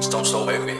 StoneSoWavy.